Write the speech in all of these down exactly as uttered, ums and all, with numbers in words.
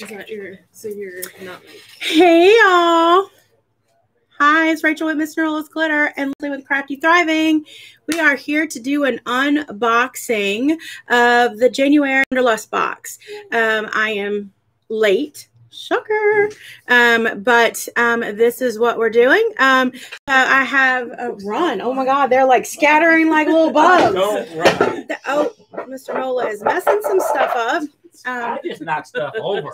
Is that your, so you're not like... Hey, y'all. Hi, it's Rachel with Mister Nola's Glitter and Leslie with Crafty Thriving. We are here to do an unboxing of the January Wanderlust Box. Um, I am late. Shocker. Um, but um, this is what we're doing. Um, so I have a run. Oh, my God. They're like scattering like little bugs. Don't run. Oh, Mister Nola is messing some stuff up. Um, I just knocked stuff over.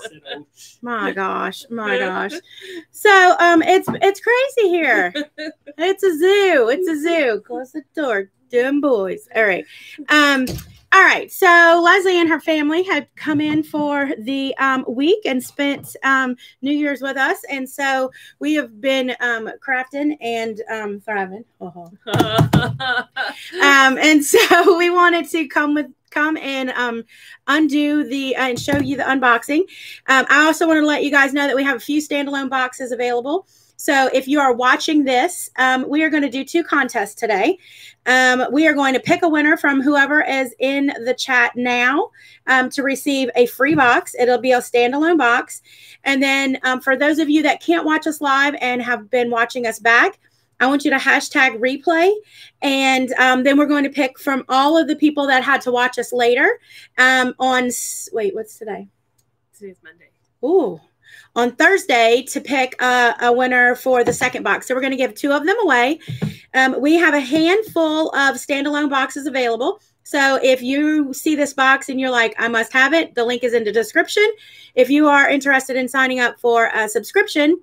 My gosh, my gosh. So um, it's it's crazy here. It's a zoo. It's a zoo. Close the door, dumb boys. All right. Um, all right. So Leslie and her family had come in for the um, week and spent um, New Year's with us, and so we have been um, crafting and um, thriving. Oh. um, and so we wanted to come with. Come and um, undo the uh, and show you the unboxing. Um, I also want to let you guys know that we have a few standalone boxes available. So if you are watching this, um, we are going to do two contests today. Um, we are going to pick a winner from whoever is in the chat now um, to receive a free box. It'll be a standalone box. And then um, for those of you that can't watch us live and have been watching us back, I want you to hashtag replay, and um, then we're going to pick from all of the people that had to watch us later um, on, wait, what's today? Today's Monday. Ooh, on Thursday to pick a, a winner for the second box. So we're going to give two of them away. Um, we have a handful of standalone boxes available. So if you see this box and you're like, I must have it, the link is in the description. If you are interested in signing up for a subscription,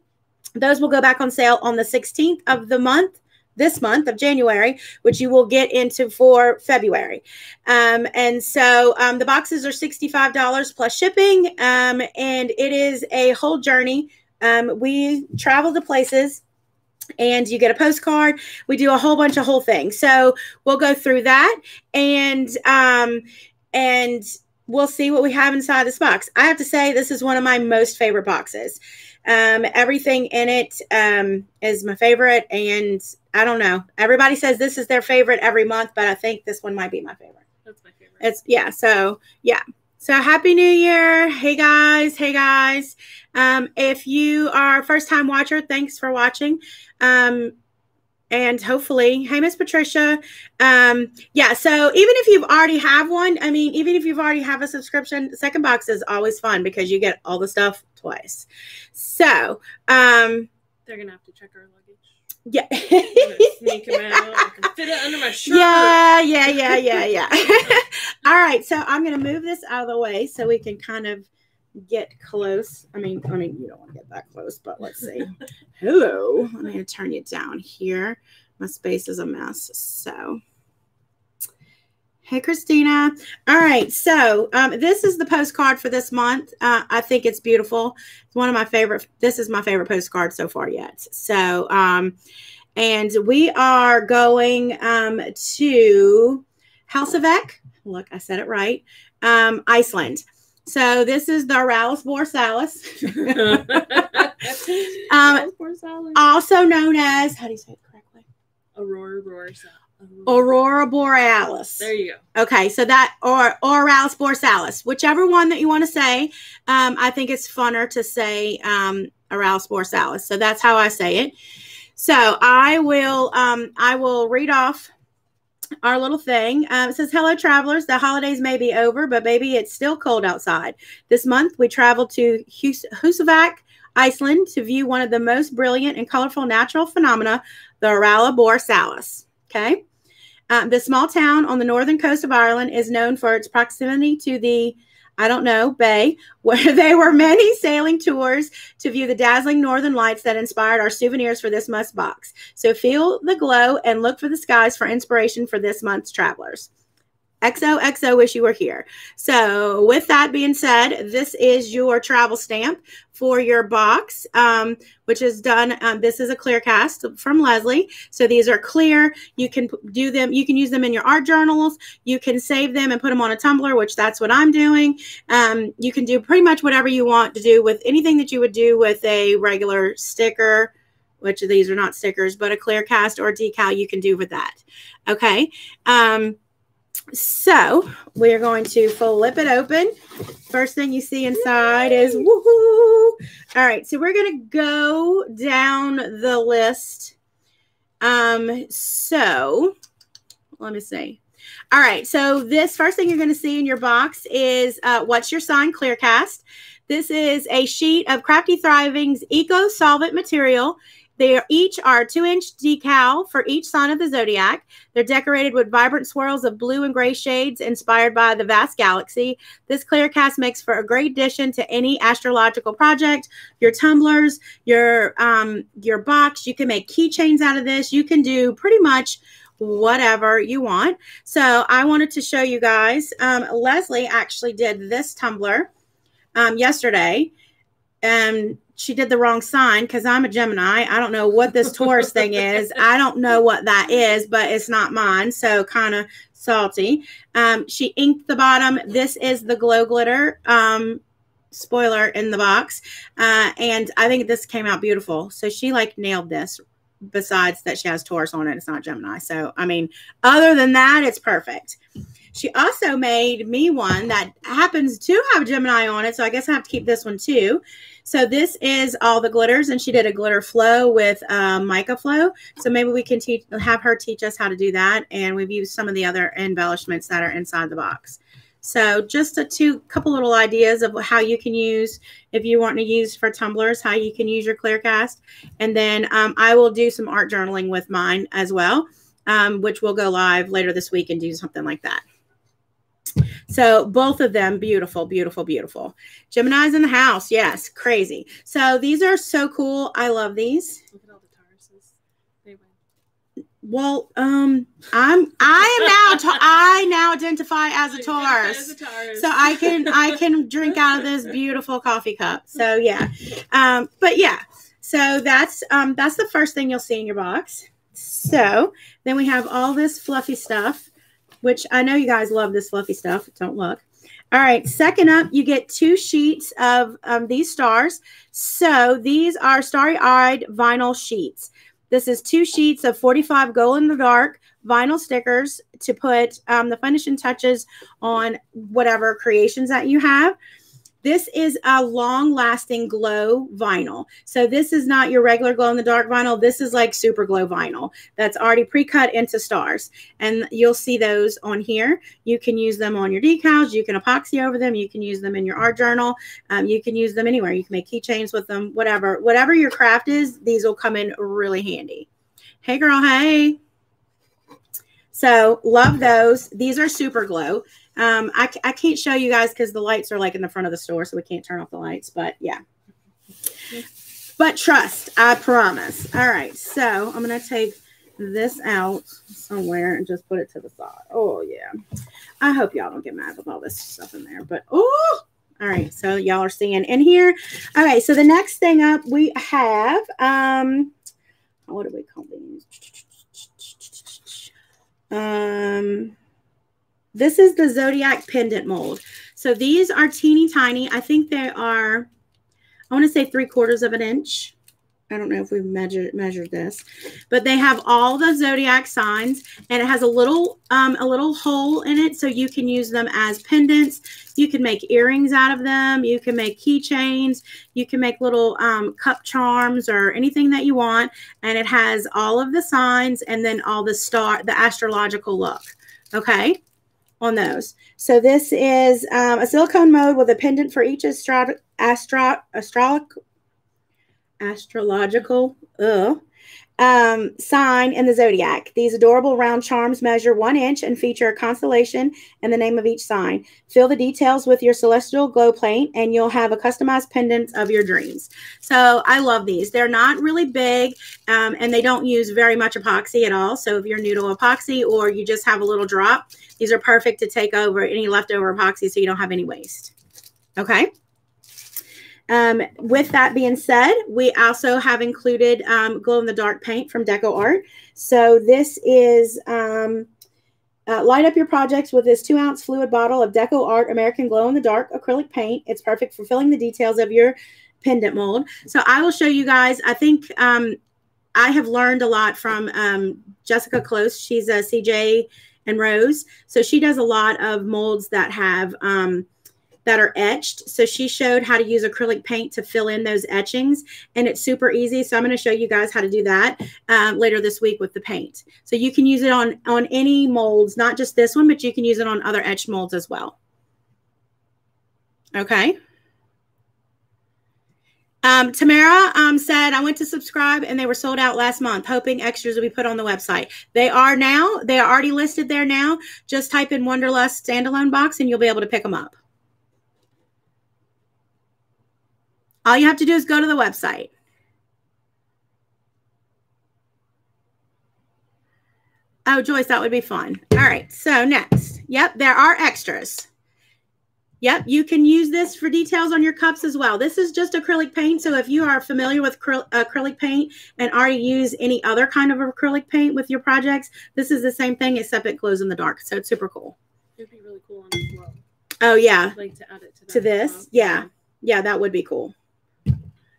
those will go back on sale on the sixteenth of the month, this month of January, which you will get into for February. Um, and so um, the boxes are sixty-five dollars plus shipping, um, and it is a whole journey. Um, we travel to places, and you get a postcard. We do a whole bunch of whole things. So we'll go through that, and um, and we'll see what we have inside this box. I have to say this is one of my most favorite boxes. Um, everything in it um, is my favorite, and I don't know. Everybody says this is their favorite every month, but I think this one might be my favorite. That's my favorite. It's yeah. So yeah. So happy New Year, hey guys, hey guys. Um, if you are a first-time watcher, thanks for watching. Um, and hopefully, hey Miss Patricia. Um, yeah. So even if you've already have one, I mean, even if you've already have a subscription, the second box is always fun because you get all the stuff twice. So um they're gonna have to check our luggage. Yeah. Sneak them out. I can fit it under my shirt. Yeah, yeah, yeah, yeah, yeah. All right, so I'm gonna move this out of the way so we can kind of get close. I mean, I mean you don't want to get that close, but let's see. Hello. I'm gonna turn you down here. My space is a mess. So hey, Christina. All right. So um, this is the postcard for this month. Uh, I think it's beautiful. It's one of my favorite. This is my favorite postcard so far yet. So um, and we are going um, to Húsavík. Look, I said it right. Um, Iceland. So this is the Aurora Borealis. um, also known as, how do you say it correctly? Aurora Borealis. Aurora Borealis. There you go. Okay, so that or Aurora Borealis, whichever one that you want to say. Um, I think it's funner to say um, Aurora Borealis. So that's how I say it. So I will, um, I will read off our little thing. Uh, it says, hello, travelers. The holidays may be over, but baby, it's still cold outside. This month, we traveled to Hús Húsavík, Iceland, to view one of the most brilliant and colorful natural phenomena, the Aurora Borealis. Okay. Um, the small town on the northern coast of Ireland is known for its proximity to the, I don't know, bay, where there were many sailing tours to view the dazzling northern lights that inspired our souvenirs for this month's box. So feel the glow and look for the skies for inspiration for this month's travelers. X O X O wish you were here. So with that being said, this is your travel stamp for your box, um, which is done. Um, this is a clear cast from Leslie. So these are clear. You can do them. You can use them in your art journals. You can save them and put them on a Tumblr, which that's what I'm doing. Um, you can do pretty much whatever you want to do with anything that you would do with a regular sticker, which these are not stickers, but a clear cast or decal you can do with that. Okay. Um, So we're going to flip it open. First thing you see inside is woohoo. All right, so we're going to go down the list. Um, so let me see. All right, so this first thing you're going to see in your box is uh, What's Your Sign Clearcast. This is a sheet of Crafty Thriving's eco-solvent material. They are, each are two-inch decal for each sign of the zodiac. They're decorated with vibrant swirls of blue and gray shades inspired by the vast galaxy. This clear cast makes for a great addition to any astrological project. Your tumblers, your um, your box. You can make keychains out of this. You can do pretty much whatever you want. So I wanted to show you guys. Um, Leslie actually did this tumbler um, yesterday. Um, she did the wrong sign because I'm a Gemini. I don't know what this Taurus thing is. I don't know what that is, but it's not mine. So kind of salty. Um, she inked the bottom. This is the glow glitter. Um, spoiler in the box. Uh, and I think this came out beautiful. So she like nailed this, besides that she has Taurus on it. It's not Gemini. So, I mean, other than that, it's perfect. She also made me one that happens to have Gemini on it, so I guess I have to keep this one too. So this is all the glitters, and she did a glitter flow with uh, mica flow. So maybe we can teach, have her teach us how to do that, and we've used some of the other embellishments that are inside the box. So just a two couple little ideas of how you can use, if you want to use for tumblers, how you can use your Clearcast. And then um, I will do some art journaling with mine as well, um, which will go live later this week and do something like that. So both of them, beautiful, beautiful, beautiful. Gemini's in the house. Yes. Crazy. So these are so cool. I love these. Look at all the Tauruses. They win. Well, um, I'm, I am now, I now identify as a Taurus. So I can, I can drink out of this beautiful coffee cup. So yeah. Um, but yeah, so that's, um, that's the first thing you'll see in your box. So then we have all this fluffy stuff, which I know you guys love this fluffy stuff. Don't look. All right. Second up, you get two sheets of um, these stars. So these are starry-eyed vinyl sheets. This is two sheets of forty-five glow-in-the-dark vinyl stickers to put um, the finishing touches on whatever creations that you have. This is a long-lasting glow vinyl. So this is not your regular glow-in-the-dark vinyl. This is like super glow vinyl that's already pre-cut into stars. And you'll see those on here. You can use them on your decals. You can epoxy over them. You can use them in your art journal. Um, you can use them anywhere. You can make keychains with them, whatever. Whatever your craft is, these will come in really handy. Hey, girl, hey. So love those. These are super glow. Um, I, I can't show you guys because the lights are like in the front of the store, so we can't turn off the lights, but yeah. But trust, I promise. All right, so I'm going to take this out somewhere and just put it to the side. Oh, yeah. I hope y'all don't get mad with all this stuff in there, but oh, all right. So y'all are seeing in here. Okay, so the next thing up we have, um, what do we call these? Um... This is the Zodiac Pendant Mold. So these are teeny tiny. I think they are, I want to say three quarters of an inch. I don't know if we've measured, measured this, but they have all the Zodiac signs, and it has a little, um, a little hole in it. So you can use them as pendants. You can make earrings out of them. You can make keychains. You can make little um, cup charms or anything that you want. And it has all of the signs and then all the star, the astrological look. Okay. On those. So this is um, a silicone mold with a pendant for each astro astro astro astrological uh, um, sign in the zodiac. These adorable round charms measure one inch and feature a constellation and the name of each sign. Fill the details with your celestial glow paint and you'll have a customized pendant of your dreams. So I love these. They're not really big um, and they don't use very much epoxy at all. So if you're new to epoxy or you just have a little drop, these are perfect to take over any leftover epoxy so you don't have any waste. Okay. Um, with that being said, we also have included um, glow-in-the-dark paint from DecoArt. So this is um, uh, light up your projects with this two-ounce fluid bottle of DecoArt American Glow-in-the-Dark acrylic paint. It's perfect for filling the details of your pendant mold. So I will show you guys, I think um, I have learned a lot from um, Jessica Close. She's a C J and Rose. So she does a lot of molds that have um, that are etched. So she showed how to use acrylic paint to fill in those etchings, and it's super easy. So I'm going to show you guys how to do that um, later this week with the paint. So you can use it on, on any molds, not just this one, but you can use it on other etched molds as well. Okay. Um, Tamara um, said, I went to subscribe and they were sold out last month, hoping extras will be put on the website. They are now. They are already listed there now. Just type in Wanderlust Standalone Box and you'll be able to pick them up. All you have to do is go to the website. Oh, Joyce, that would be fun. All right, so next. Yep, there are extras. Yep, you can use this for details on your cups as well. This is just acrylic paint, so if you are familiar with acryl acrylic paint and already use any other kind of acrylic paint with your projects, this is the same thing except it glows in the dark, so it's super cool. It would be really cool on this one. Oh, yeah. I'd like to add it to, that to this, well. yeah. Yeah, that would be cool.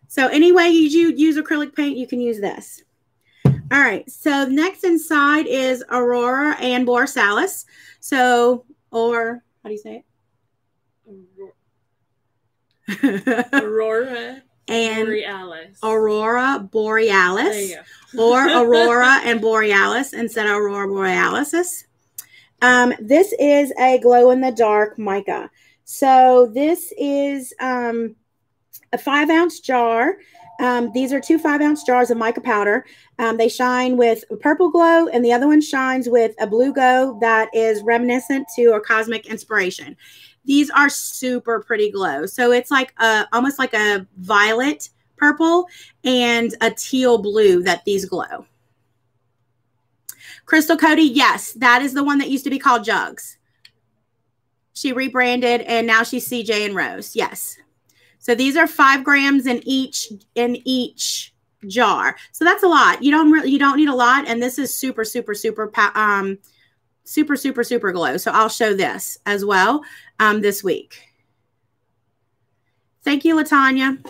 So any way you use acrylic paint, you can use this. All right, so next inside is Aurora and Borealis. So, or, how do you say it? Aurora and Borealis. Aurora Borealis. Or Aurora and Borealis instead of Aurora Borealis. Um, this is a glow-in-the-dark mica. So this is um, a five-ounce jar. Um, these are two five-ounce jars of mica powder. Um, they shine with a purple glow, and the other one shines with a blue glow that is reminiscent to a cosmic inspiration. These are super pretty glow. So it's like a, almost like a violet purple and a teal blue that these glow. Crystal Cody, yes, that is the one that used to be called Jugs. She rebranded and now she's C J and Rose. Yes. So these are five grams in each in each jar. So that's a lot. You don't really you don't need a lot, and this is super super super um super super super glow. So I'll show this as well. Um, this week. Thank you, LaTanya.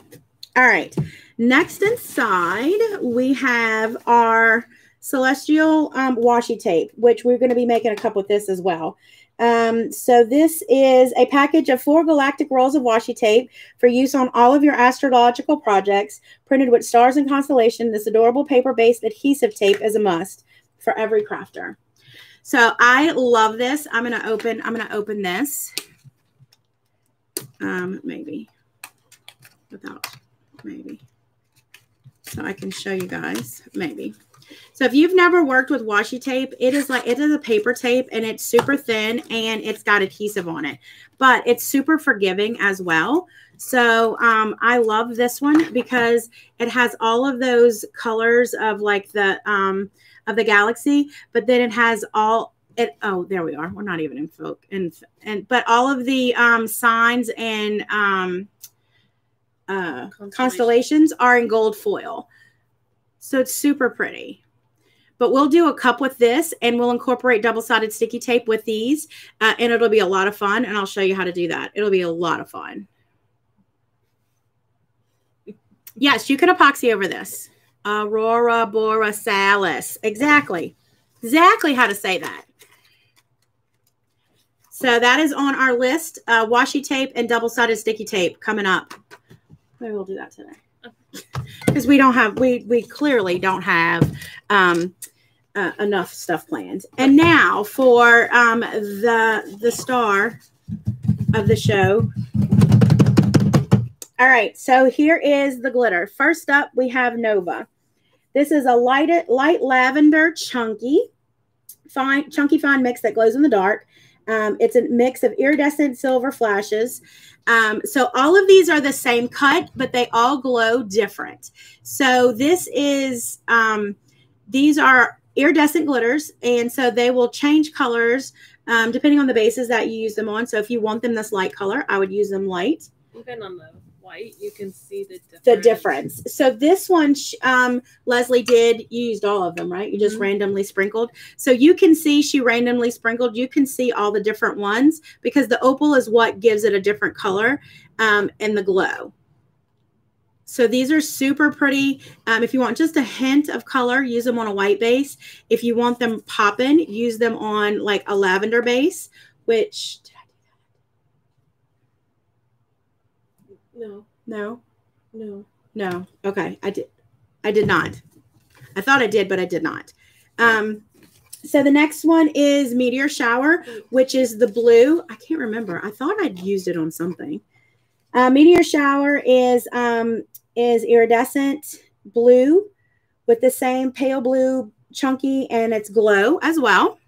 All right. Next inside, we have our celestial um, washi tape, which we're going to be making a cup with this as well. Um, so this is a package of four galactic rolls of washi tape for use on all of your astrological projects, printed with stars and constellation. This adorable paper-based adhesive tape is a must for every crafter. So I love this. I'm going to open, I'm going to open this. Um, maybe without maybe so I can show you guys maybe. So if you've never worked with washi tape, it is like, it is a paper tape and it's super thin and it's got adhesive on it, but it's super forgiving as well. So um, I love this one because it has all of those colors of like the, um, of the galaxy, but then it has all it. Oh, there we are. We're not even in folk and, and, but all of the um, signs and um, uh, constellations. constellations are in gold foil. So it's super pretty, but we'll do a cup with this and we'll incorporate double-sided sticky tape with these uh, and it'll be a lot of fun. And I'll show you how to do that. It'll be a lot of fun. Yes, you can epoxy over this. Aurora Borealis. Exactly. Exactly how to say that. So that is on our list. Uh, washi tape and double-sided sticky tape coming up. Maybe we'll do that today. Because we don't have, we, we clearly don't have um, uh, enough stuff planned. And now for um, the, the star of the show. All right, so here is the glitter. First up, we have Nova. This is a light, light lavender chunky, fine, chunky fine mix that glows in the dark. Um, it's a mix of iridescent silver flashes. Um, so all of these are the same cut, but they all glow different. So this is, um, these are iridescent glitters, and so they will change colors um, depending on the bases that you use them on. So if you want them this light color, I would use them light. Even on the white, you can see the difference. The difference. So this one, um, Leslie did, you used all of them, right? You just mm-hmm. randomly sprinkled. So you can see she randomly sprinkled. You can see all the different ones because the opal is what gives it a different color um, and the glow. So these are super pretty. Um, if you want just a hint of color, use them on a white base. If you want them popping, use them on like a lavender base, which, did I do that? No, no, no, no. Okay. I did. I did not. I thought I did, but I did not. Um, So the next one is Meteor Shower, which is the blue. I can't remember. I thought I'd used it on something. Uh, Meteor Shower is um, is iridescent blue with the same pale blue chunky, and it's glow as well.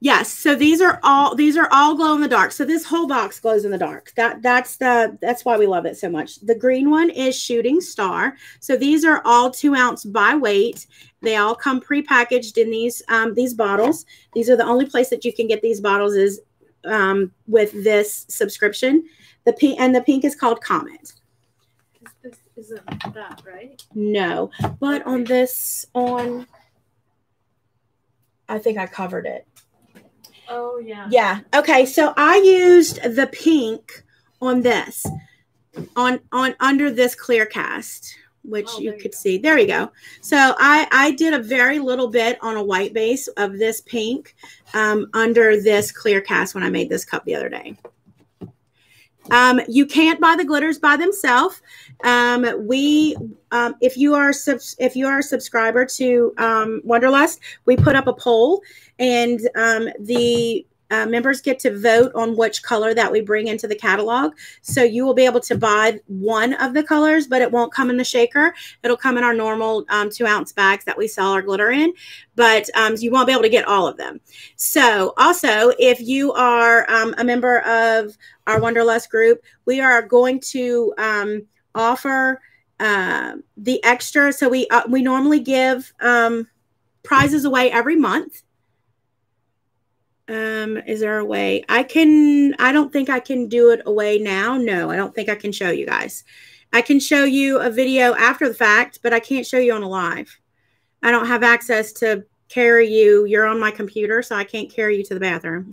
Yes, so these are all these are all glow in the dark. So this whole box glows in the dark. That that's the that's why we love it so much. The green one is Shooting Star. So these are all two ounce by weight. They all come prepackaged in these um, these bottles. These are the only place that you can get these bottles is um, with this subscription. The pink and the pink is called Comet. This isn't that right? No, but on this on, I think I covered it. Oh, yeah. Yeah. Okay. So I used the pink on this, on, on under this clear cast, which oh, you could you see. There you go. So I, I did a very little bit on a white base of this pink um, under this clear cast when I made this cup the other day. Um, you can't buy the glitters by themselves. Um, we, um, if you are, subs if you are a subscriber to, um, Wanderlust, we put up a poll and, um, the, uh, members get to vote on which color that we bring into the catalog. So you will be able to buy one of the colors, but it won't come in the shaker. It'll come in our normal, um, two ounce bags that we sell our glitter in, but, um, you won't be able to get all of them. So also if you are, um, a member of our Wanderlust group, we are going to, um, offer uh, the extra. So we uh, we normally give um, prizes away every month. Um, is there a way I can? I don't think I can do it away now. No, I don't think I can show you guys. I can show you a video after the fact, but I can't show you on a live. I don't have access to carry you. You're on my computer, so I can't carry you to the bathroom.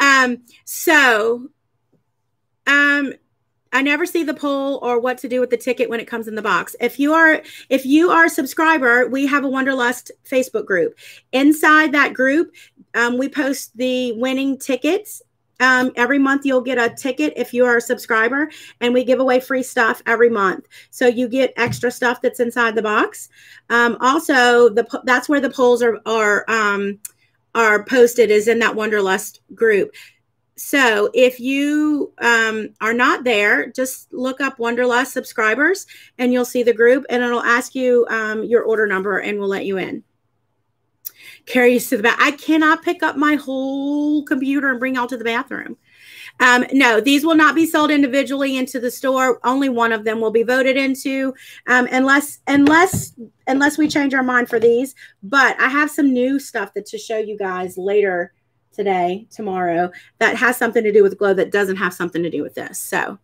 um, so, um. I never see the poll or what to do with the ticket when it comes in the box. If you are, if you are a subscriber, we have a Wanderlust Facebook group. Inside that group, um, we post the winning tickets. Um, every month you'll get a ticket if you are a subscriber, and we give away free stuff every month. So you get extra stuff that's inside the box. Um, also, the that's where the polls are are um, are posted, is in that Wanderlust group. So if you um, are not there, just look up Wanderlust subscribers and you'll see the group, and it'll ask you um, your order number and we'll let you in. Carry you to the back. I cannot pick up my whole computer and bring y'all to the bathroom. Um, no, these will not be sold individually into the store. Only one of them will be voted into um, unless, unless, unless we change our mind for these. But I have some new stuff that to show you guys later today, tomorrow, that has something to do with glow that doesn't have something to do with this. So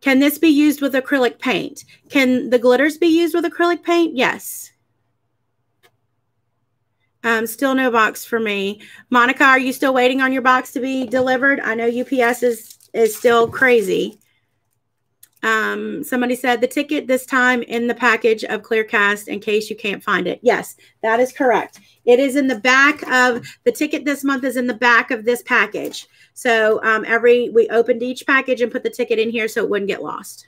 can this be used with acrylic paint? Can the glitters be used with acrylic paint? Yes. Um, still no box for me. Monica, are you still waiting on your box to be delivered? I know U P S is, is still crazy. Um, somebody said the ticket this time in the package of clear cast in case you can't find it. Yes, that is correct. It is in the back of the ticket this month is in the back of this package. So um, every we opened each package and put the ticket in here so it wouldn't get lost.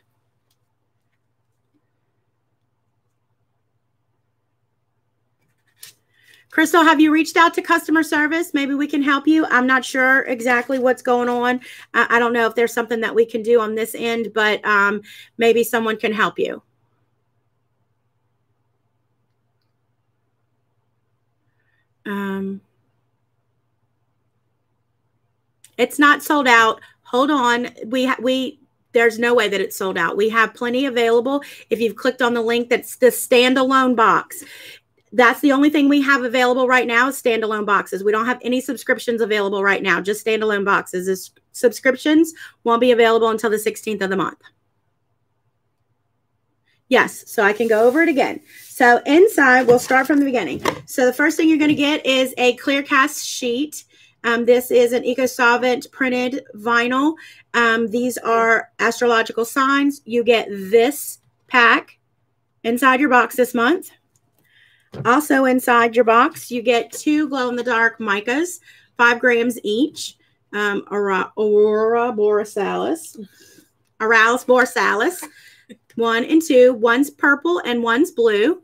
Crystal, have you reached out to customer service? Maybe we can help you. I'm not sure exactly what's going on. I don't know if there's something that we can do on this end, but um, maybe someone can help you. Um, it's not sold out. Hold on. We we there's no way that it's sold out. We have plenty available. If you've clicked on the link, that's the standalone box. That's the only thing we have available right now is standalone boxes. We don't have any subscriptions available right now, just standalone boxes. This subscriptions won't be available until the sixteenth of the month. Yes, so I can go over it again. So inside, we'll start from the beginning. So the first thing you're going to get is a clear cast sheet. Um, this is an eco-solvent printed vinyl. Um, these are astrological signs. You get this pack inside your box this month. Also inside your box, you get two glow-in-the-dark micas, five grams each. Um, Aurora, Aurora Borealis, Aurora Borealis, one and two. One's purple and one's blue.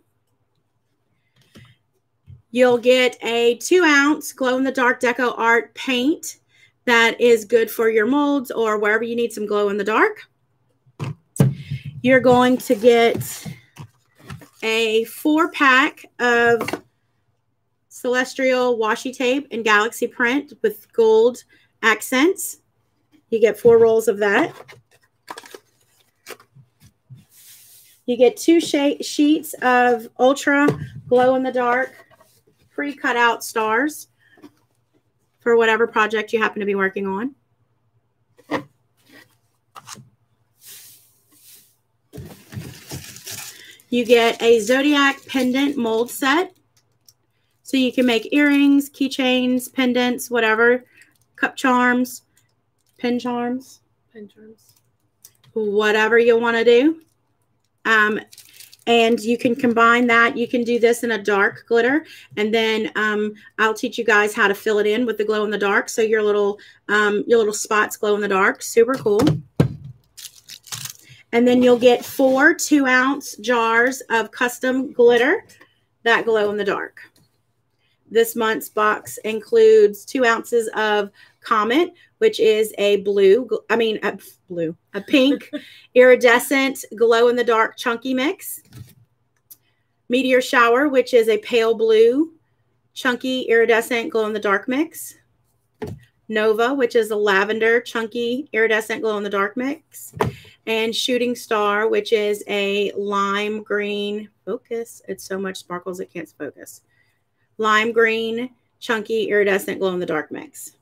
You'll get a two-ounce glow-in-the-dark DecoArt paint that is good for your molds or wherever you need some glow-in-the-dark. You're going to get a four-pack of celestial washi tape and galaxy print with gold accents. You get four rolls of that. You get two sheets of ultra glow-in-the-dark pre-cut out stars for whatever project you happen to be working on. You get a Zodiac pendant mold set, so you can make earrings, keychains, pendants, whatever, cup charms, pin charms, pin charms, whatever you want to do. Um, And you can combine that. You can do this in a dark glitter. And then um, I'll teach you guys how to fill it in with the glow in the dark. So your little, um, your little spots glow in the dark. Super cool. And then you'll get four two ounce jars of custom glitter that glow in the dark. This month's box includes two ounces of Comet, which is a blue, I mean, a blue, a pink, iridescent, glow-in-the-dark chunky mix. Meteor Shower, which is a pale blue, chunky, iridescent, glow-in-the-dark mix. Nova, which is a lavender, chunky, iridescent, glow-in-the-dark mix. And Shooting Star, which is a lime green, focus, it's so much sparkles it can't focus. Lime green, chunky, iridescent, glow-in-the-dark mix.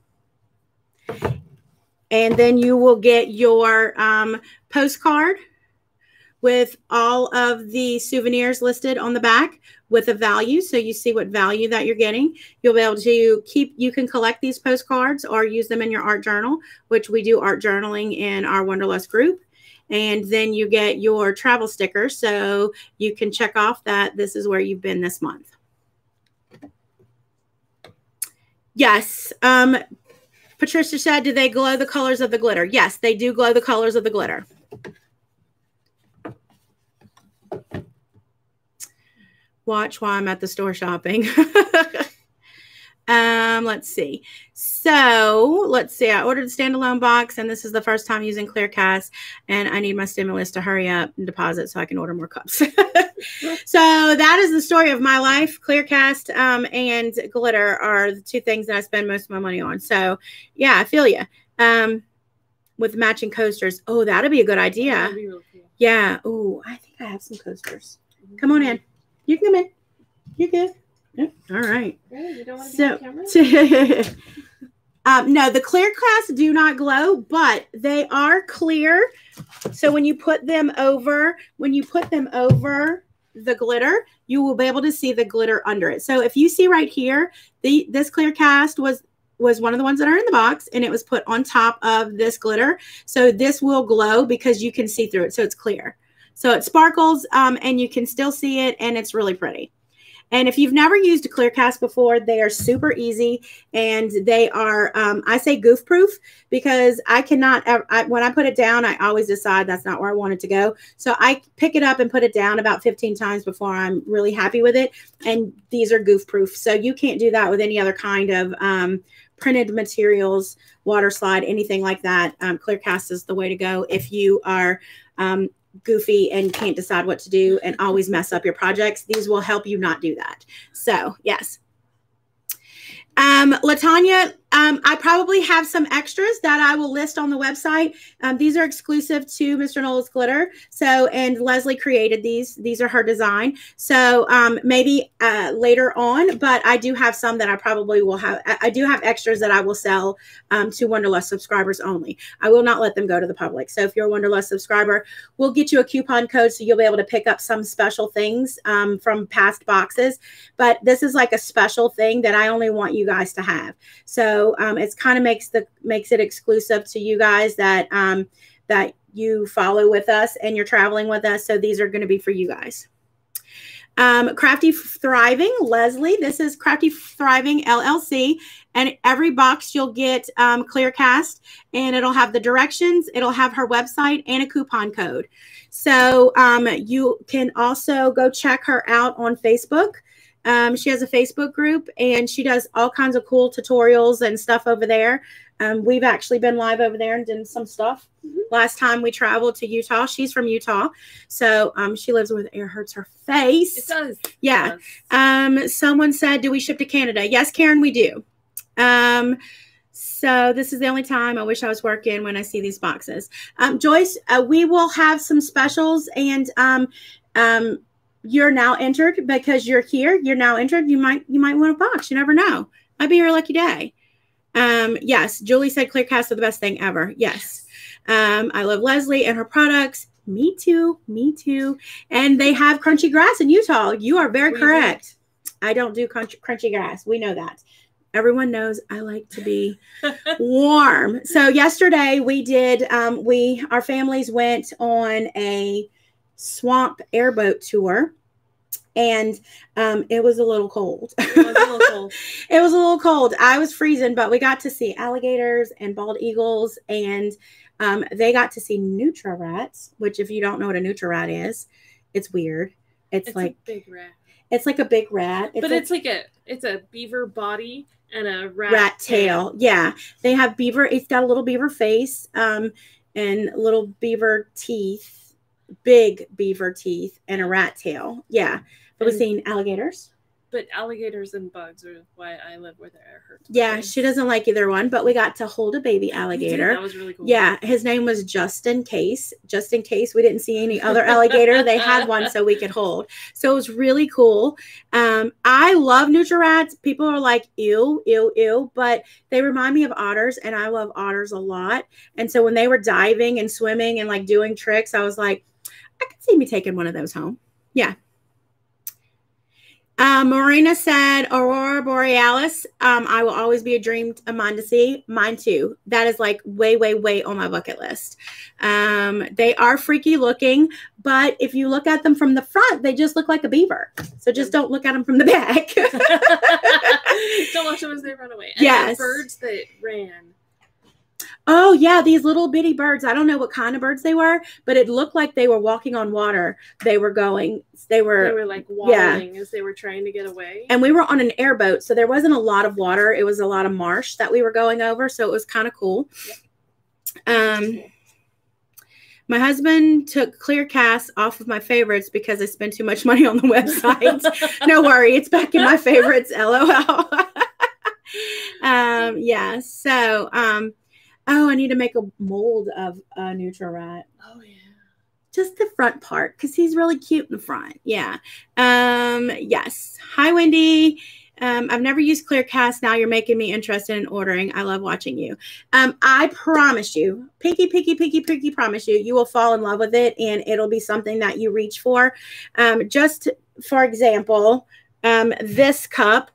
And then you will get your um, postcard with all of the souvenirs listed on the back with a value. So you see what value that you're getting. You'll be able to keep, you can collect these postcards or use them in your art journal, which we do art journaling in our Wanderlust group. And then you get your travel sticker. So you can check off that this is where you've been this month. Yes. Um, Patricia said, do they glow the colors of the glitter? Yes, they do glow the colors of the glitter. Watch while I'm at the store shopping. um, let's see. So let's see. I ordered the standalone box, and this is the first time using ClearCast, and I need my stimulus to hurry up and deposit so I can order more cups. So that is the story of my life. ClearCast um, and glitter are the two things that I spend most of my money on. So yeah, I feel you. Um, with matching coasters. Oh, that'd be a good idea. That'd be real cool. Yeah. Oh, I think I have some coasters. Mm-hmm. Come on in. You can come in. You're good. Yep. All right. Really? You don't want to so, be on camera? um, no, the ClearCast do not glow, but they are clear. So when you put them over, when you put them over the glitter, you will be able to see the glitter under it. So if you see right here, the this ClearCast was was one of the ones that are in the box, and it was put on top of this glitter. So this will glow because you can see through it. So it's clear. So it sparkles, um, and you can still see it, and it's really pretty. And if you've never used a ClearCast before, they are super easy, and they are, um, I say goof-proof because I cannot, I, when I put it down, I always decide that's not where I want it to go. So I pick it up and put it down about fifteen times before I'm really happy with it, and these are goof-proof. So you can't do that with any other kind of um, printed materials, water slide, anything like that. Um, ClearCast is the way to go if you are um goofy and can't decide what to do and always mess up your projects. These will help you not do that. So yes. Um, LaTanya, um, I probably have some extras that I will list on the website. Um, these are exclusive to Mister Nola's Glitter. So, and Leslie created these. These are her design. So um, maybe uh, later on, but I do have some that I probably will have. I, I do have extras that I will sell um, to Wanderlust subscribers only. I will not let them go to the public. So if you're a Wanderlust subscriber, we'll get you a coupon code so you'll be able to pick up some special things um, from past boxes. But this is like a special thing that I only want you guys to have. So So um, it's kind of makes the makes it exclusive to you guys that um, that you follow with us and you're traveling with us. So these are going to be for you guys. Um, Crafty Thriving, Leslie, this is Crafty Thriving L L C, and every box you'll get um, Clearcast, and it'll have the directions, it'll have her website and a coupon code. So um, you can also go check her out on Facebook. Um, she has a Facebook group, and she does all kinds of cool tutorials and stuff over there. Um, we've actually been live over there and done some stuff. Mm-hmm. Last time we traveled to Utah. She's from Utah. So um, she lives with air hurts her face. It does. Yeah. It does. Um, someone said, do we ship to Canada? Yes, Karen, we do. Um, so this is the only time I wish I was working when I see these boxes. Um, Joyce, uh, we will have some specials, and um, um, you're now entered because you're here. You're now entered. You might, you might win a box. You never know. Might be your lucky day. Um, yes, Julie said Clearcast are the best thing ever. Yes. Um, I love Leslie and her products. Me too. Me too. And they have crunchy grass in Utah. You are very we correct. Know. I don't do crunchy, crunchy grass. We know that. Everyone knows I like to be warm. So yesterday we did, um, we, our families went on a swamp airboat tour. And um, it was a little cold. It was a little cold. It was a little cold. I was freezing, but we got to see alligators and bald eagles. And um, they got to see nutria rats, which if you don't know what a nutria rat is, it's weird. It's, it's like a big rat. It's like a big rat. It's but like, it's like a, it's a beaver body and a rat, rat tail. tail. Yeah. They have beaver. It's got a little beaver face um, and little beaver teeth. Big beaver teeth and a rat tail. Yeah. But we've seen alligators. But alligators and bugs are why I live where they're hurt. Yeah, she doesn't like either one, but we got to hold a baby alligator. That was really cool. Yeah, his name was Just in Case. Just in case we didn't see any other alligator, they had one so we could hold. So it was really cool. Um, I love nutria rats. People are like, ew, ew, ew, but they remind me of otters, and I love otters a lot. And so when they were diving and swimming and like doing tricks, I was like, I could see me taking one of those home. Yeah. Uh, Marina said, Aurora Borealis, um, I will always be a dream of mine to see. Mine too. That is like way, way, way on my bucket list. Um, they are freaky looking, but if you look at them from the front, they just look like a beaver. So just don't look at them from the back. Don't watch them as they run away. And yes. The birds that ran. Oh, yeah, these little bitty birds. I don't know what kind of birds they were, but it looked like they were walking on water. They were going. They were, they were like waddling yeah. as they were trying to get away. And we were on an airboat, so there wasn't a lot of water. It was a lot of marsh that we were going over, so it was kind of cool. Yeah. Um, my husband took Clearcast off of my favorites because I spent too much money on the website. No worry. It's back in my favorites, LOL. um, yeah, so... Um, Oh, I need to make a mold of a nutria rat. Oh, yeah. Just the front part, because he's really cute in the front. Yeah. Um, yes. Hi, Wendy. Um, I've never used Clearcast. Now you're making me interested in ordering. I love watching you. Um, I promise you, pinky, pinky, pinky, pinky, promise you, you will fall in love with it, and it'll be something that you reach for. Um, just for example, um, this cup.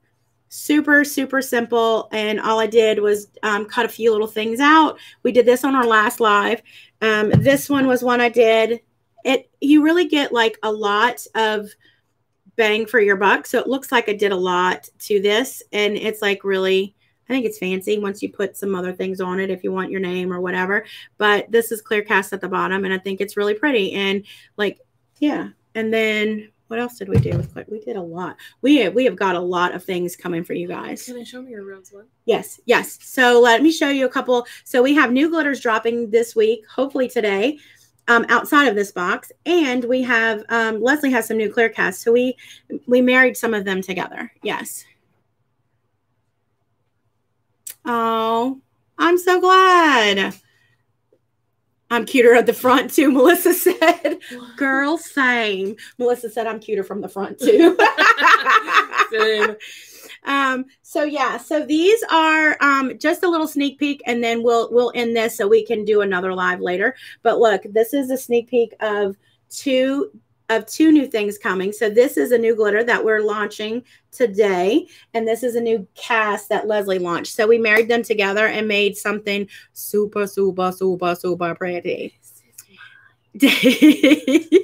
Super, super simple. And all I did was um, cut a few little things out. We did this on our last live. Um, this one was one I did. It, you really get like a lot of bang for your buck. So it looks like I did a lot to this. And it's like really, I think it's fancy once you put some other things on it, if you want your name or whatever. But this is Clearcast at the bottom. And I think it's really pretty. And like, yeah. And then... What else did we do with Clear? We did a lot. We have, we have got a lot of things coming for you guys. Can I show me your rose one? Yes. Yes. So let me show you a couple. So we have new glitters dropping this week, hopefully today, um, outside of this box. And we have, um, Leslie has some new Clearcast. So we, we married some of them together. Yes. Oh, I'm so glad. I'm cuter at the front too, Melissa said. Girl, same. Melissa said I'm cuter from the front too. Same. Um, so yeah, so these are um, just a little sneak peek, and then we'll we'll end this so we can do another live later. But look, this is a sneak peek of two of two new things coming. So this is a new glitter that we're launching today, and this is a new cast that Leslie launched. So we married them together and made something super, super, super, super pretty. The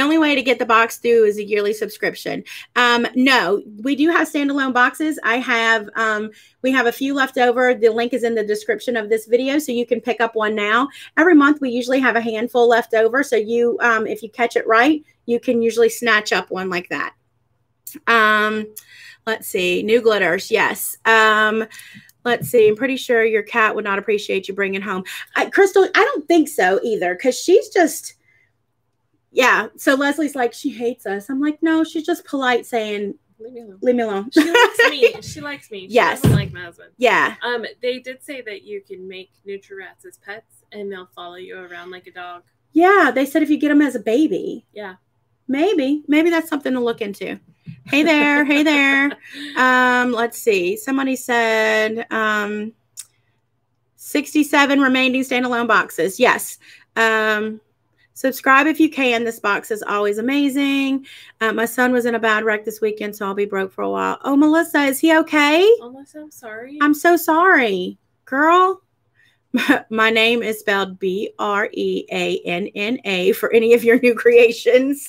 only way to get the box through is a yearly subscription. Um, no, we do have standalone boxes. I have, um, we have a few left over. The link is in the description of this video, so you can pick up one now. Every month, we usually have a handful left over. So you, um, if you catch it right, you can usually snatch up one like that. Um, let's see, new glitters. Yes. Um, Let's see. I'm pretty sure your cat would not appreciate you bringing home. I, Crystal, I don't think so either, because she's just, yeah. So Leslie's like, she hates us. I'm like, no, she's just polite saying, leave me alone. Leave me alone. She likes me. She likes me. She yes. doesn't like my husband. Yeah. Um, they did say that you can make nutri-rats as pets, and they'll follow you around like a dog. Yeah. They said if you get them as a baby. Yeah. Maybe. Maybe that's something to look into. Hey there. Hey there. Um, let's see. Somebody said um, sixty-seven remaining standalone boxes. Yes. Um, subscribe if you can. This box is always amazing. Uh, my son was in a bad wreck this weekend, so I'll be broke for a while. Oh, Melissa, is he okay? Melissa, I'm sorry. I'm so sorry. Girl. My name is spelled B R E A N N A for any of your new creations.